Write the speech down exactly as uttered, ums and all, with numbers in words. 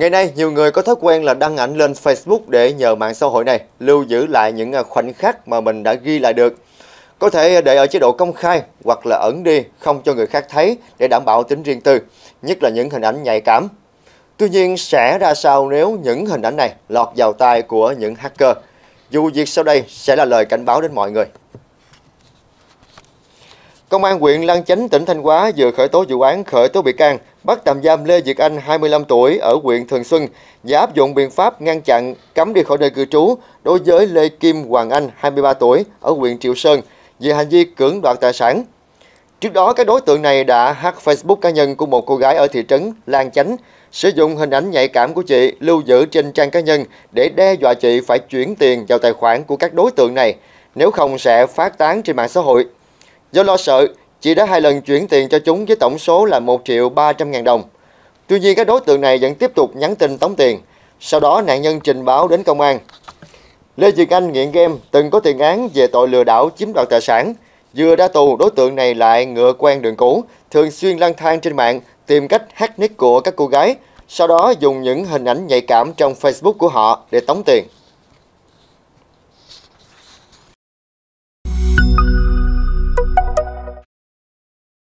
Ngày nay, nhiều người có thói quen là đăng ảnh lên Facebook để nhờ mạng xã hội này lưu giữ lại những khoảnh khắc mà mình đã ghi lại được. Có thể để ở chế độ công khai hoặc là ẩn đi, không cho người khác thấy để đảm bảo tính riêng tư, nhất là những hình ảnh nhạy cảm. Tuy nhiên, sẽ ra sao nếu những hình ảnh này lọt vào tai của những hacker? Vụ việc sau đây sẽ là lời cảnh báo đến mọi người. Công an huyện Lang Chánh, tỉnh Thanh Hóa vừa khởi tố vụ án, khởi tố bị can, bắt tạm giam Lê Duy Anh, hai mươi lăm tuổi, ở huyện Thường Xuân và áp dụng biện pháp ngăn chặn, cấm đi khỏi nơi cư trú đối với Lê Kim Hoàng Anh, hai mươi ba tuổi, ở huyện Triệu Sơn về hành vi cưỡng đoạt tài sản. Trước đó, các đối tượng này đã hack Facebook cá nhân của một cô gái ở thị trấn Lang Chánh, sử dụng hình ảnh nhạy cảm của chị lưu giữ trên trang cá nhân để đe dọa chị phải chuyển tiền vào tài khoản của các đối tượng này, nếu không sẽ phát tán trên mạng xã hội. Do lo sợ, chị đã hai lần chuyển tiền cho chúng với tổng số là một triệu ba trăm ngàn đồng. Tuy nhiên, các đối tượng này vẫn tiếp tục nhắn tin tống tiền. Sau đó, nạn nhân trình báo đến công an. Lê Duy Anh nghiện game, từng có tiền án về tội lừa đảo chiếm đoạt tài sản. Vừa ra tù, đối tượng này lại ngựa quen đường cũ, thường xuyên lang thang trên mạng, tìm cách hack nick của các cô gái, sau đó dùng những hình ảnh nhạy cảm trong Facebook của họ để tống tiền.